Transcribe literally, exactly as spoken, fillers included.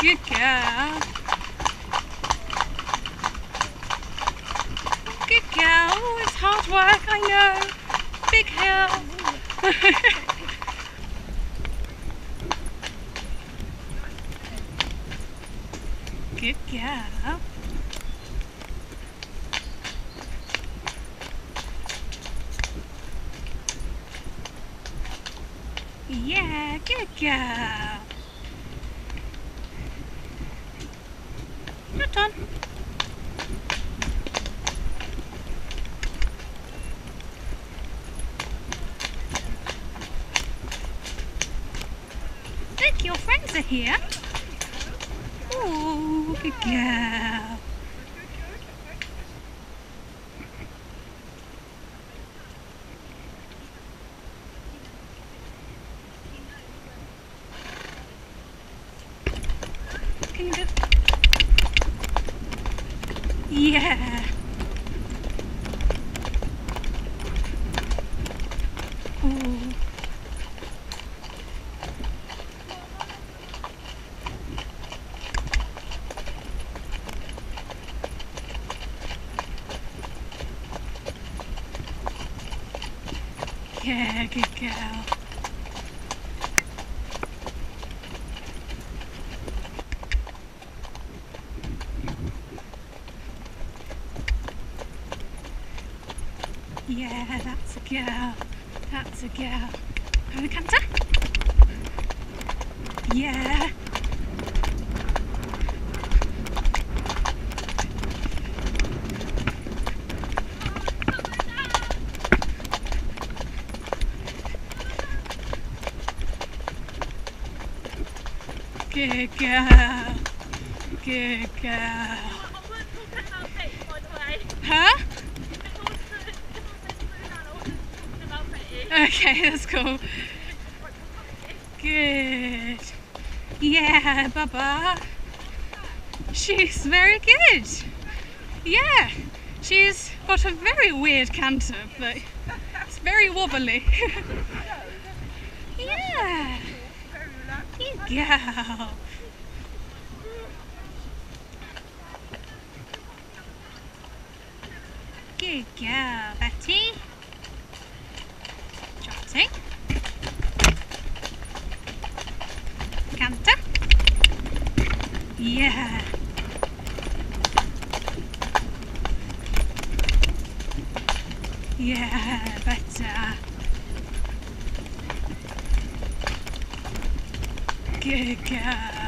Cow. Good cow. Oh, it's hard work, I know. Big hill. Good cow. Yeah, good cow. Your turn. Look, your friends are here. Oh, good girl. Can you go? Yeah. Ooh. Yeah, good girl. Yeah, that's a girl. That's a girl. Over the counter. Yeah. Good girl. Good girl. Huh? Okay, that's cool. Good. Yeah, Baba. She's very good. Yeah, she's got a very weird canter, but it's very wobbly. Yeah. Good girl. Good girl, Betty. Jolting. Canter. Yeah. Yeah, better. Good girl.